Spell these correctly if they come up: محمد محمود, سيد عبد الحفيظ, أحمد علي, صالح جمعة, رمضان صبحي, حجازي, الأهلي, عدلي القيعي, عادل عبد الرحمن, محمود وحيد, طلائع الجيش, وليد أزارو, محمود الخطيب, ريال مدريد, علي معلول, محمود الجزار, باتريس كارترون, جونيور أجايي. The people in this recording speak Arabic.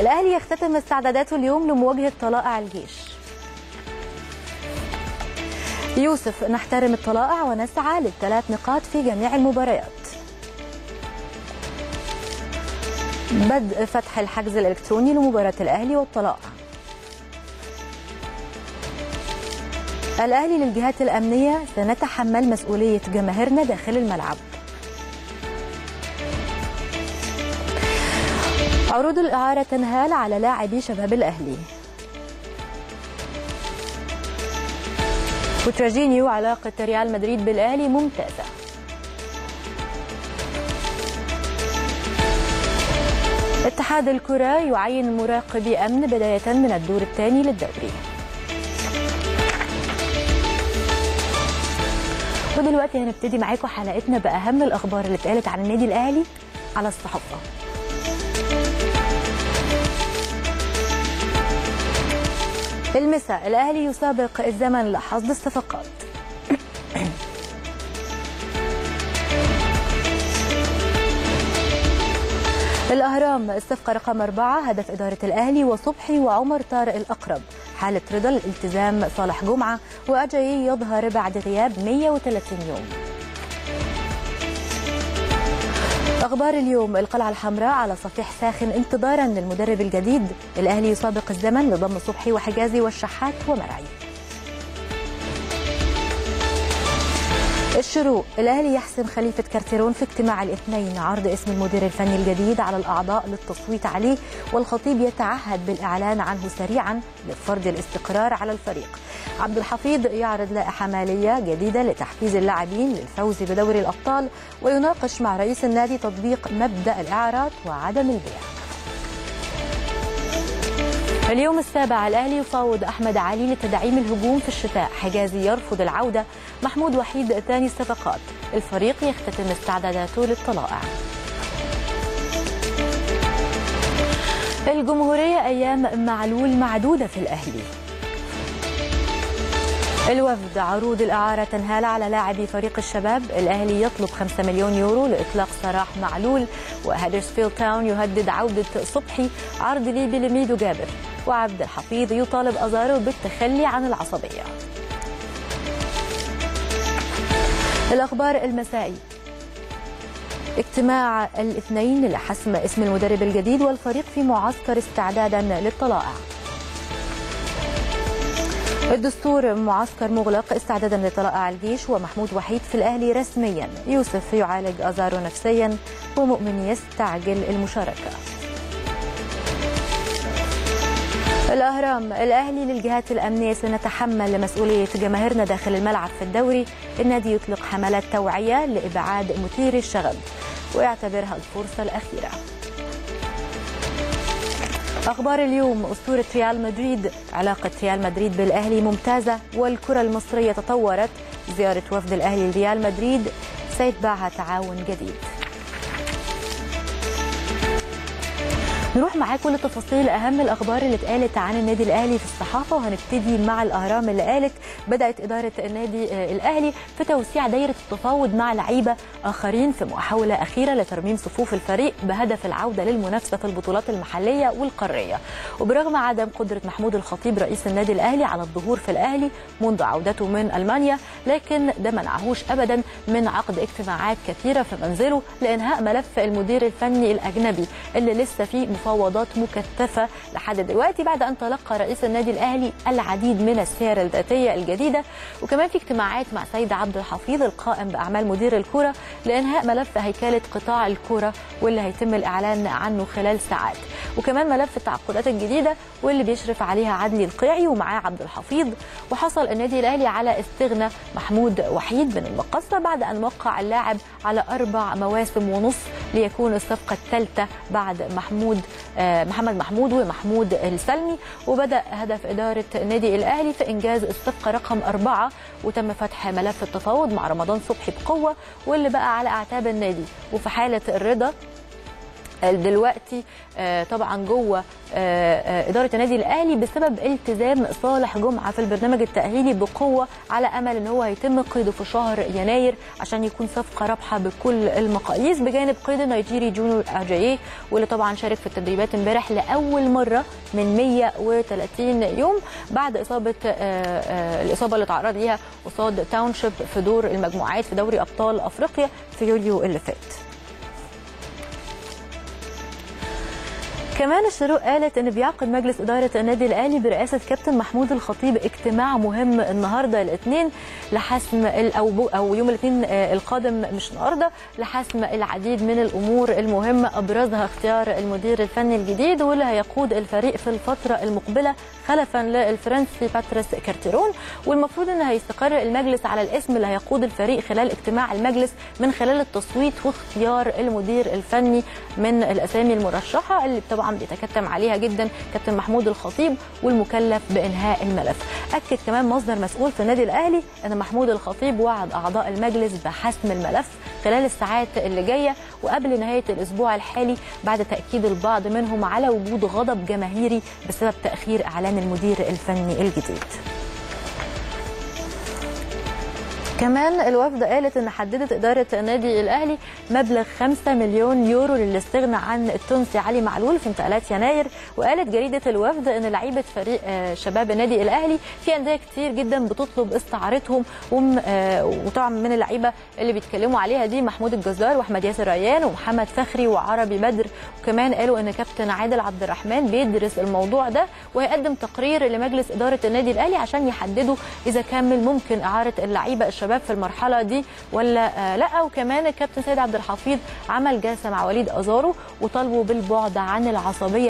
الأهلي يختتم استعداداته اليوم لمواجهة طلائع الجيش. يوسف: نحترم الطلائع ونسعى للثلاث نقاط في جميع المباريات. بدء فتح الحجز الإلكتروني لمباراة الأهلي والطلائع. الأهلي للجهات الأمنية: سنتحمل مسؤولية جماهيرنا داخل الملعب. عروض الإعارة تنهال على لاعبي شباب الأهلي. وتراجينيو: علاقة ريال مدريد بالأهلي ممتازة. اتحاد الكرة يعين مراقبي أمن بداية من الدور الثاني للدوري. ودلوقتي هنبتدي معاكم حلقتنا بأهم الأخبار اللي اتقالت عن النادي الأهلي على الصحافة. المساء: الأهلي يسابق الزمن لحصد الصفقات. الأهرام: الصفقة رقم 4 هدف إدارة الأهلي وصبحي وعمر طارق الأقرب. حالة رضا الالتزام صالح جمعة، وأجايي يظهر بعد غياب 130 يوم. أخبار اليوم: القلعة الحمراء على صفيح ساخن انتظارا للمدرب الجديد. الأهلي يسابق الزمن لضم صبحي وحجازي والشحات ومرعي. الشروق: الأهلي يحسم خليفة كارترون في اجتماع الاثنين عرض اسم المدير الفني الجديد على الأعضاء للتصويت عليه، والخطيب يتعهد بالإعلان عنه سريعا لفرض الاستقرار على الفريق. عبد الحفيظ يعرض لائحة مالية جديدة لتحفيز اللاعبين للفوز بدوري الأبطال، ويناقش مع رئيس النادي تطبيق مبدأ الإعارات وعدم البيع. اليوم السابع: الأهلي يفاوض أحمد علي لتدعيم الهجوم في الشتاء. حجازي يرفض العودة. محمود وحيد ثاني الصفقات. الفريق يختتم استعداداته للطلائع. الجمهورية: أيام معلول معدودة في الأهلي. الوفد: عروض الإعارة تنهال على لاعبي فريق الشباب. الأهلي يطلب 5 مليون يورو لإطلاق سراح معلول، وهدرسفيلد تاون يهدد عودة صبحي. عرض ليبي لميدو جابر، وعبد الحفيظ يطالب أزارو بالتخلي عن العصبية. الأخبار المسائي: اجتماع الاثنين لحسم اسم المدرب الجديد، والفريق في معسكر استعدادا للطلائع. الدستور: معسكر مغلق استعدادا لطلائع الجيش، ومحمود وحيد في الأهلي رسميا. يوسف يعالج أزارو نفسيا، ومؤمن يستعجل المشاركة. الأهرام: الأهلي للجهات الأمنية، سنتحمل مسؤولية جماهيرنا داخل الملعب في الدوري. النادي يطلق حملات توعية لإبعاد مثير الشغب، ويعتبرها الفرصة الأخيرة. أخبار اليوم: أسطورة ريال مدريد، علاقة ريال مدريد بالأهلي ممتازة، والكرة المصرية تطورت. زيارة وفد الأهلي لريال مدريد سيتبعها تعاون جديد. نروح معاكم لتفاصيل أهم الأخبار اللي اتقالت عن النادي الأهلي في الصحافة، وهنبتدي مع الأهرام اللي قالت بدأت إدارة النادي الأهلي في توسيع دايرة التفاوض مع لعيبة آخرين في محاولة أخيرة لترميم صفوف الفريق بهدف العودة للمنافسة في البطولات المحلية والقارية. وبرغم عدم قدرة محمود الخطيب رئيس النادي الأهلي على الظهور في الأهلي منذ عودته من ألمانيا، لكن ده منعهوش أبدا من عقد اجتماعات كثيرة في منزله لإنهاء ملف المدير الفني الأجنبي اللي لسه فيه مفاوضات مكثفة لحد دلوقتي، بعد أن تلقى رئيس النادي الأهلي العديد من السير الذاتية الجديدة. وكمان في اجتماعات مع سيد عبد الحفيظ القائم بأعمال مدير الكرة لإنهاء ملف هيكلة قطاع الكرة، واللي هيتم الإعلان عنه خلال ساعات. وكمان ملف التعاقدات الجديدة واللي بيشرف عليها عدلي القيعي ومعاه عبد الحفيظ. وحصل النادي الأهلي على استغنى محمود وحيد من المقصة بعد أن وقع اللاعب على 4.5 مواسم ليكون الصفقة الثالثة بعد محمد محمود ومحمود السلمي. وبدأ هدف إدارة النادي الأهلي في إنجاز الصفقة رقم 4، وتم فتح ملف التفاوض مع رمضان صبحي بقوة، واللي بقى على أعتاب النادي. وفي حالة الرضا دلوقتي طبعا جوه إدارة النادي الأهلي بسبب التزام صالح جمعة في البرنامج التأهيلي بقوة، على أمل أن هو هيتم قيده في شهر يناير عشان يكون صفقة رابحة بكل المقاييس، بجانب قيد النيجيري جونيور أجايي واللي طبعا شارك في التدريبات امبارح لأول مرة من 130 يوم بعد إصابة الإصابة اللي تعرض ليها قصاد تاونشيب في دور المجموعات في دوري أبطال أفريقيا في يوليو اللي فات. كمان الشروق قالت ان بيعقد مجلس اداره النادي الاهلي برئاسه كابتن محمود الخطيب اجتماع مهم النهارده الاثنين لحسم او يوم الاثنين القادم مش النهارده، لحسم العديد من الامور المهمه ابرزها اختيار المدير الفني الجديد واللي هيقود الفريق في الفتره المقبله خلفا للفرنسي باتريس كارترون، والمفروض ان هيستقر المجلس على الاسم اللي هيقود الفريق خلال اجتماع المجلس من خلال التصويت واختيار المدير الفني من الاسامي المرشحه اللي طبعا بيتكتم عليها جدا كابتن محمود الخطيب والمكلف بانهاء الملف. اكد كمان مصدر مسؤول في النادي الاهلي ان محمود الخطيب وعد اعضاء المجلس بحسم الملف خلال الساعات اللي جايه وقبل نهايه الاسبوع الحالي، بعد تاكيد البعض منهم على وجود غضب جماهيري بسبب تاخير اعلان المدير الفني الجديد. كمان الوفد قالت ان حددت اداره النادي الاهلي مبلغ 5 مليون يورو للاستغناء عن التونسي علي معلول في انتقالات يناير، وقالت جريده الوفد ان لعيبه فريق شباب النادي الاهلي في انديه كتير جدا بتطلب استعارتهم، وطبعا من اللعيبه اللي بيتكلموا عليها دي محمود الجزار واحمد ياسر ريان ومحمد فخري وعربي بدر، وكمان قالوا ان كابتن عادل عبد الرحمن بيدرس الموضوع ده وهيقدم تقرير لمجلس اداره النادي الاهلي عشان يحددوا اذا كان ممكن اعاره اللعيبه الشباب في المرحله دي ولا لا. وكمان الكابتن سيد عبد الحفيظ عمل جلسه مع وليد أزارو وطالبوا بالبعد عن العصبيه